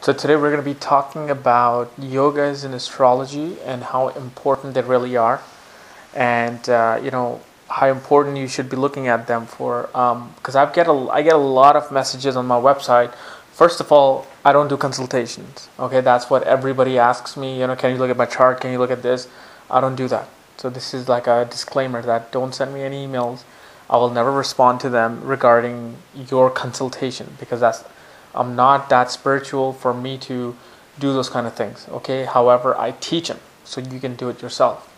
So today we're going to be talking about yogas and astrology and how important they really are, and how important you should be looking at them for. Because I get a lot of messages on my website. First of all, I don't do consultations. Okay, that's what everybody asks me. You know, can you look at my chart? Can you look at this? I don't do that. So this is like a disclaimer that don't send me any emails. I will never respond to them regarding your consultation, because I'm not that spiritual for me to do those kind of things, okay? However, I teach them, so you can do it yourself.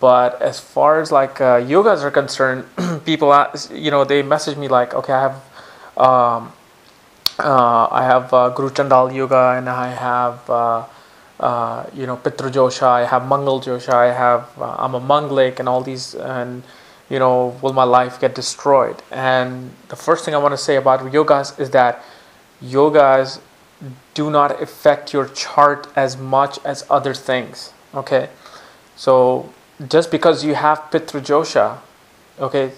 But as far as like yogas are concerned, people ask, they message me like, okay, I have Guru Chandal Yoga, and I have Pitra Joshi, I have Mangal Joshi, I'm a Manglik, and all these, and will my life get destroyed? And the first thing I want to say about yogas is that yogas do not affect your chart as much as other things, okay? So just because you have Pitra Dosha, okay,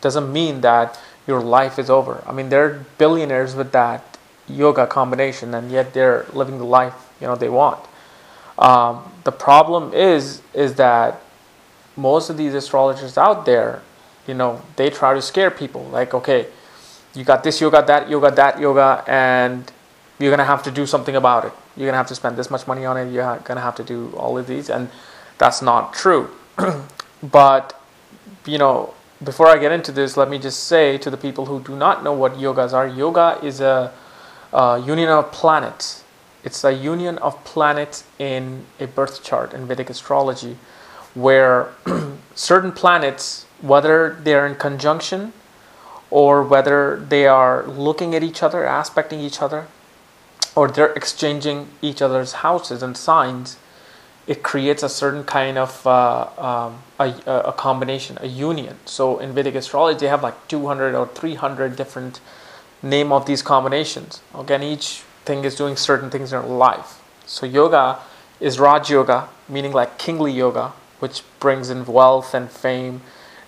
doesn't mean that your life is over. I mean, there are billionaires with that yoga combination, and yet they're living the life, they want. The problem is that most of these astrologers out there, they try to scare people like, okay, you got this yoga, that yoga, that yoga, and you're going to have to do something about it. You're going to have to spend this much money on it. You're going to have to do all of these. And that's not true. But, before I get into this, let me just say to the people who do not know what yogas are, yoga is a union of planets. It's a union of planets in a birth chart in Vedic astrology, where certain planets, whether they're in conjunction or whether they are looking at each other, aspecting each other, or they're exchanging each other's houses and signs, it creates a certain kind of a combination, a union. So in Vedic astrology, they have like 200 or 300 different names of these combinations. Again, each thing is doing certain things in life. So yoga is Raj Yoga, meaning like kingly yoga, which brings in wealth and fame.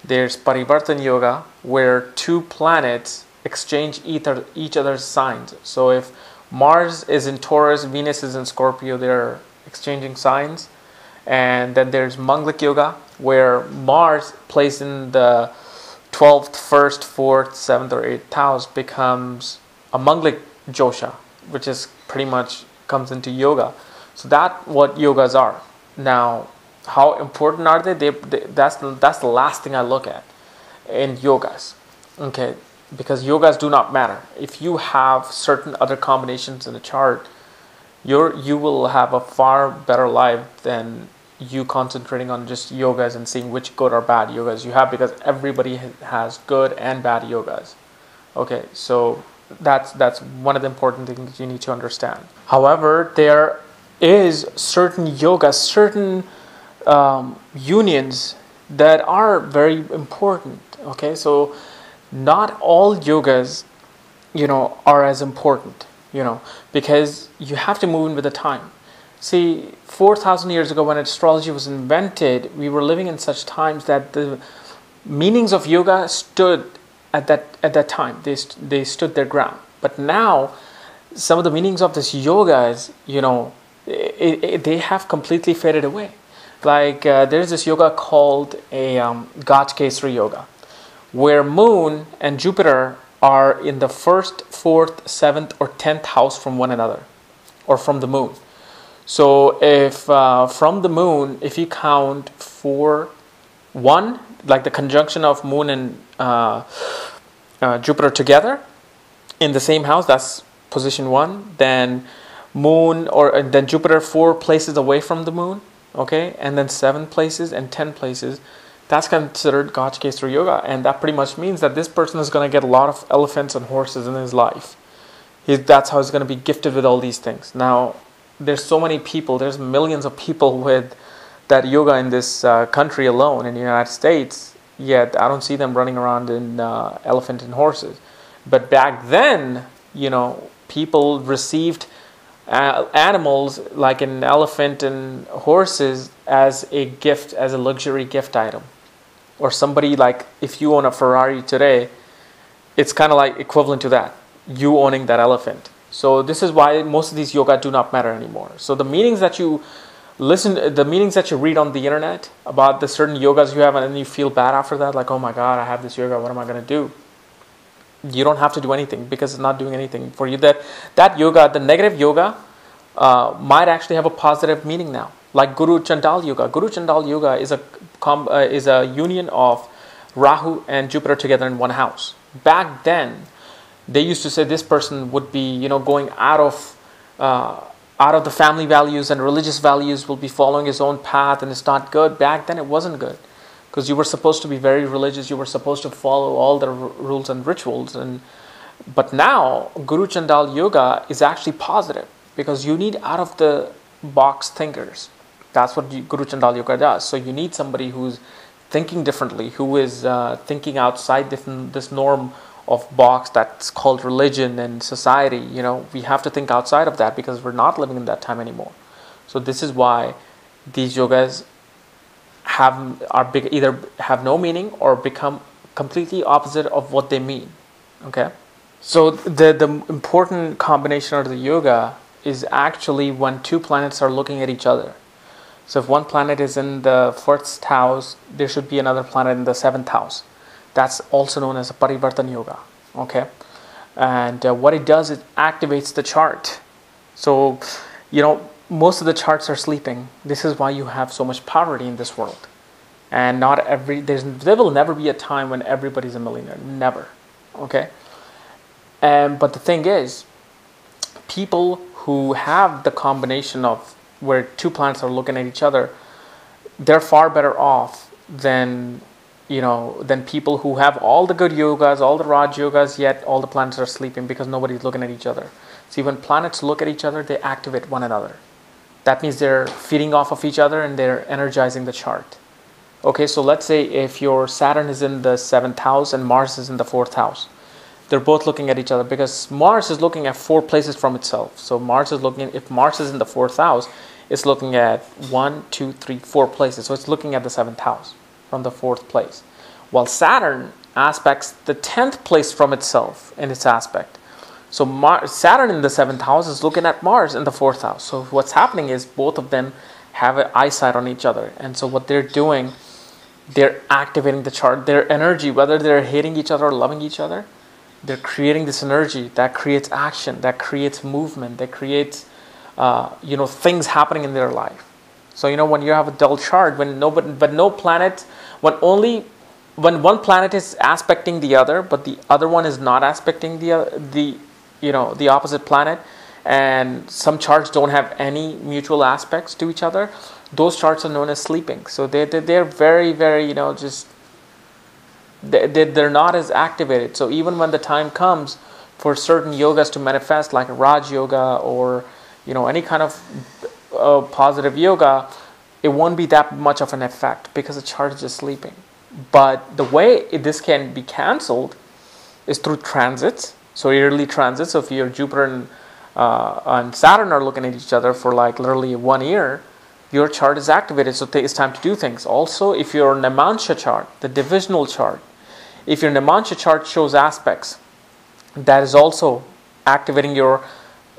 There's Parivartan Yoga, where two planets exchange each other's signs. So if Mars is in Taurus, Venus is in Scorpio, they're exchanging signs. And then there's Manglik Yoga, where Mars placed in the 12th, 1st, 4th, 7th, or 8th house becomes a Manglik Josha, which is pretty much comes into yoga. So that's what yogas are. Now, how important are they? That's the last thing I look at in yogas, okay? Because yogas do not matter. If you have certain other combinations in the chart, you will have a far better life than you concentrating on just yogas and seeing which good or bad yogas you have, because everybody has good and bad yogas, okay? So that's one of the important things you need to understand. However, there is certain yogas, certain unions that are very important, okay? So not all yogas are as important, because you have to move in with the time. See, 4,000 years ago when astrology was invented, we were living in such times that the meanings of yoga stood at that time. They stood their ground. But now some of the meanings of this yogas, they have completely faded away. Like there's this yoga called a Gaj Kesari Yoga, where Moon and Jupiter are in the 1st, 4th, 7th or 10th house from one another, or from the Moon. So if from the Moon, if you count 4, 1, like the conjunction of Moon and Jupiter together in the same house, that's position 1, then Moon then Jupiter 4 places away from the Moon, okay, and then 7 places and 10 places, that's considered Gaj Kesari Yoga. And that pretty much means that this person is going to get a lot of elephants and horses in his life. That's how he's going to be gifted with all these things. Now, there's so many people, there's millions of people with that yoga in this country alone, in the United States, yet I don't see them running around in elephant and horses. But back then, people received animals like an elephant and horses as a gift, as a luxury gift item. Or somebody, like if you own a Ferrari today, it's kind of like equivalent to that, you owning that elephant. So this is why most of these yoga do not matter anymore. So the meanings that you listen, the meanings that you read on the internet about the certain yogas you have, and then you feel bad after that, like, oh my God, I have this yoga, what am I going to do? You don't have to do anything, because it's not doing anything for you. That yoga, the negative yoga, might actually have a positive meaning now. Like Guru Chandal Yoga. Guru Chandal Yoga is a union of Rahu and Jupiter together in one house. Back then, they used to say this person would be, going out of the family values and religious values, will be following his own path, and it's not good. Back then, it wasn't good, because you were supposed to be very religious. You were supposed to follow all the rules and rituals. But now, Guru Chandal Yoga is actually positive, because you need out-of-the-box thinkers. That's what Guru Chandal Yoga does. So you need somebody who's thinking differently, who is thinking outside this norm of box that's called religion and society. We have to think outside of that, because we're not living in that time anymore. So this is why these yogas either have no meaning or become completely opposite of what they mean. Okay, so the important combination of the yoga is actually when two planets are looking at each other. So if one planet is in the 1st house, there should be another planet in the 7th house. That's also known as a Parivartan Yoga. Okay, and what it does, it activates the chart. So, most of the charts are sleeping. This is why you have so much poverty in this world. And there will never be a time when everybody's a millionaire. Never. Okay, but the thing is, people who have the combination of where two planets are looking at each other, they're far better off than people who have all the good yogas, all the Raj yogas, yet all the planets are sleeping, because nobody's looking at each other. See, when planets look at each other, they activate one another. That means they're feeding off of each other and they're energizing the chart. Okay, so let's say if your Saturn is in the 7th house and Mars is in the 4th house. They're both looking at each other, because Mars is looking at 4 places from itself. So if Mars is in the 4th house, it's looking at 1, 2, 3, 4 places. So it's looking at the 7th house from the 4th place. While Saturn aspects the 10th place from itself in its aspect. So Saturn in the 7th house is looking at Mars in the 4th house. So what's happening is both of them have an eyesight on each other. And so what they're doing, they're activating the chart. Their energy, whether they're hating each other or loving each other, they're creating this energy that creates action, that creates movement, that creates, things happening in their life. So, when you have a dull chart, when one planet is aspecting the other, but the other one is not aspecting the opposite planet, and some charts don't have any mutual aspects to each other, those charts are known as sleeping. So they're very, very, they're not as activated. So even when the time comes for certain yogas to manifest, like Raj Yoga or any kind of positive yoga, it won't be that much of an effect, because the chart is just sleeping. But the way this can be cancelled is through transits. So yearly transits. So if your Jupiter and Saturn are looking at each other for like literally 1 year, your chart is activated, so it's time to do things. Also, if your Namamsha chart, the divisional chart, if your Namamsha chart shows aspects, that is also activating your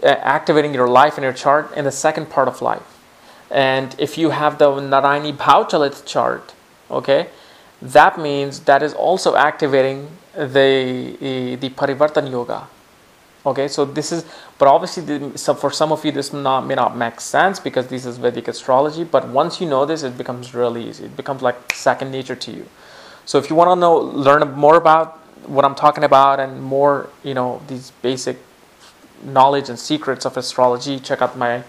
life and your chart in the second part of life. And if you have the Narayani Bhau Chalit chart, okay, that means that is also activating the Parivartan Yoga. Okay, so this is, but obviously for some of you this may not make sense, because this is Vedic astrology, but once you know this, it becomes really easy. It becomes like second nature to you. So if you want to learn more about what I'm talking about, and more, these basic knowledge and secrets of astrology, check out my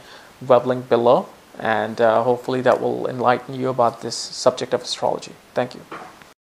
web link below, and hopefully that will enlighten you about this subject of astrology. Thank you.